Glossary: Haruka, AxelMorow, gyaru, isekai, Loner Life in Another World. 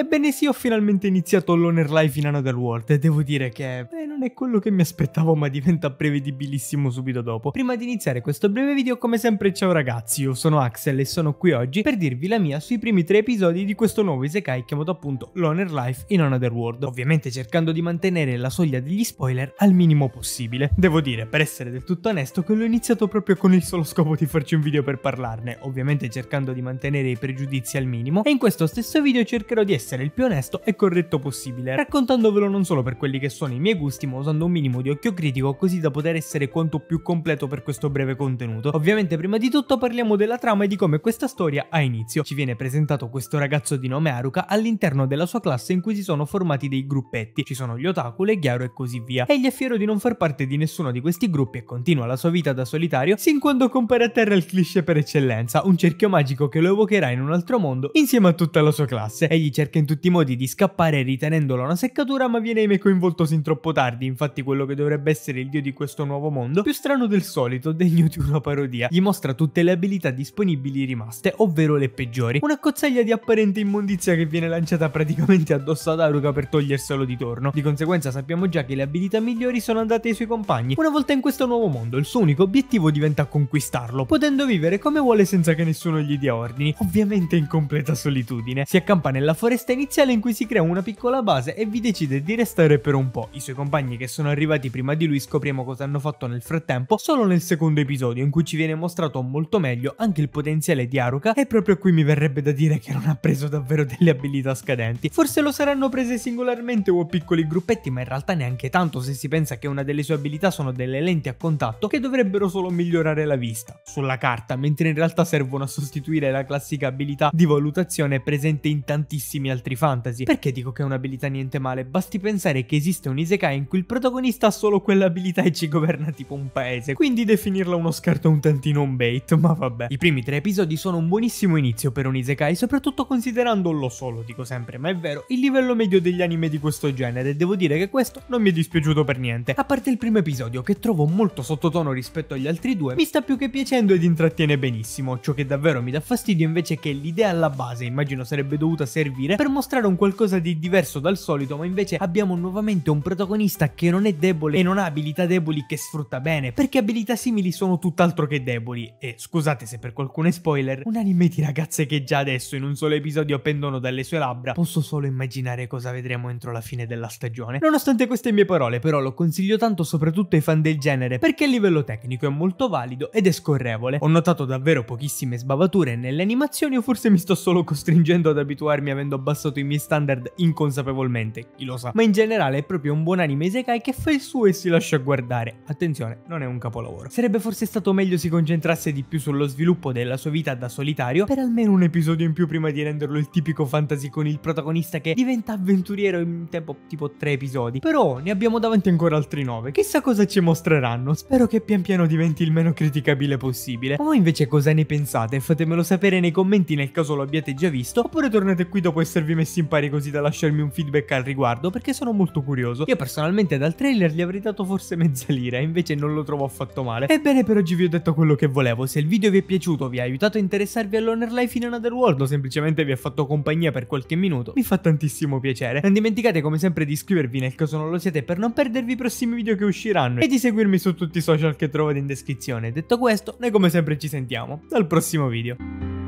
Ebbene sì, ho finalmente iniziato Loner Life in Another World e devo dire che non è quello che mi aspettavo, ma diventa prevedibilissimo subito dopo. Prima di iniziare questo breve video, come sempre, ciao ragazzi, io sono Axel e sono qui oggi per dirvi la mia sui primi 3 episodi di questo nuovo isekai chiamato appunto Loner Life in Another World, ovviamente cercando di mantenere la soglia degli spoiler al minimo possibile. Devo dire, per essere del tutto onesto, che l'ho iniziato proprio con il solo scopo di farci un video per parlarne, ovviamente cercando di mantenere i pregiudizi al minimo, e in questo stesso video cercherò di essere il più onesto e corretto possibile, raccontandovelo non solo per quelli che sono i miei gusti, ma usando un minimo di occhio critico così da poter essere quanto più completo per questo breve contenuto. Ovviamente prima di tutto parliamo della trama e di come questa storia ha inizio. Ci viene presentato questo ragazzo di nome Haruka all'interno della sua classe in cui si sono formati dei gruppetti, ci sono gli otaku, le gyaru e così via. Egli è fiero di non far parte di nessuno di questi gruppi e continua la sua vita da solitario sin quando compare a terra il cliché per eccellenza, un cerchio magico che lo evocherà in un altro mondo insieme a tutta la sua classe. Egli cerca in tutti i modi di scappare ritenendola una seccatura, ma viene ahimè coinvolto sin troppo tardi, infatti quello che dovrebbe essere il dio di questo nuovo mondo, più strano del solito, degno di una parodia, gli mostra tutte le abilità disponibili rimaste, ovvero le peggiori, una cozzaglia di apparente immondizia che viene lanciata praticamente addosso ad Haruka per toglierselo di torno. Di conseguenza sappiamo già che le abilità migliori sono andate ai suoi compagni. Una volta in questo nuovo mondo il suo unico obiettivo diventa conquistarlo, potendo vivere come vuole senza che nessuno gli dia ordini, ovviamente in completa solitudine. Si accampa nella foresta iniziale in cui si crea una piccola base e vi decide di restare per un po'. I suoi compagni che sono arrivati prima di lui scopriamo cosa hanno fatto nel frattempo solo nel secondo episodio, in cui ci viene mostrato molto meglio anche il potenziale di Haruka, e proprio qui mi verrebbe da dire che non ha preso davvero delle abilità scadenti. Forse lo saranno prese singolarmente o a piccoli gruppetti, ma in realtà neanche tanto se si pensa che una delle sue abilità sono delle lenti a contatto che dovrebbero solo migliorare la vista sulla carta, mentre in realtà servono a sostituire la classica abilità di valutazione presente in tantissimi altri fantasy. Perché dico che è un'abilità niente male? Basti pensare che esiste un isekai in cui il protagonista ha solo quell'abilità e ci governa tipo un paese, quindi definirla uno scarto è un tantino un bait, ma vabbè. I primi 3 episodi sono un buonissimo inizio per un isekai, soprattutto considerando, lo so, lo dico sempre ma è vero, il livello medio degli anime di questo genere. Devo dire che questo non mi è dispiaciuto per niente, a parte il primo episodio che trovo molto sottotono rispetto agli altri due, mi sta più che piacendo ed intrattiene benissimo. Ciò che davvero mi dà fastidio invece è che l'idea alla base, immagino, sarebbe dovuta servire per mostrare un qualcosa di diverso dal solito, ma invece abbiamo nuovamente un protagonista che non è debole e non ha abilità deboli che sfrutta bene, perché abilità simili sono tutt'altro che deboli. E scusate se per qualcuno è spoiler, un anime di ragazze che già adesso in un solo episodio pendono dalle sue labbra, posso solo immaginare cosa vedremo entro la fine della stagione. Nonostante queste mie parole però lo consiglio tanto soprattutto ai fan del genere, perché a livello tecnico è molto valido ed è scorrevole. Ho notato davvero pochissime sbavature nelle animazioni, o forse mi sto solo costringendo ad abituarmi avendo abbassato i miei standard inconsapevolmente, chi lo sa, ma in generale è proprio un buon anime isekai che fa il suo e si lascia guardare. Attenzione, non è un capolavoro. Sarebbe forse stato meglio si concentrasse di più sullo sviluppo della sua vita da solitario per almeno un episodio in più prima di renderlo il tipico fantasy con il protagonista che diventa avventuriero in tempo tipo 3 episodi, però ne abbiamo davanti ancora altri 9, chissà cosa ci mostreranno, spero che pian piano diventi il meno criticabile possibile. Ma voi invece cosa ne pensate? Fatemelo sapere nei commenti nel caso lo abbiate già visto, oppure tornate qui dopo esservi messi in pari così da lasciarmi un feedback al riguardo, perché sono molto curioso. Io personalmente dal trailer gli avrei dato forse mezza lira, invece non lo trovo affatto male. Ebbene, per oggi vi ho detto quello che volevo. Se il video vi è piaciuto, vi ha aiutato a interessarvi a Loner Life in Another World o semplicemente vi ha fatto compagnia per qualche minuto, mi fa tantissimo piacere. Non dimenticate come sempre di iscrivervi nel caso non lo siete per non perdervi i prossimi video che usciranno, e di seguirmi su tutti i social che trovate in descrizione. Detto questo, noi come sempre ci sentiamo al prossimo video.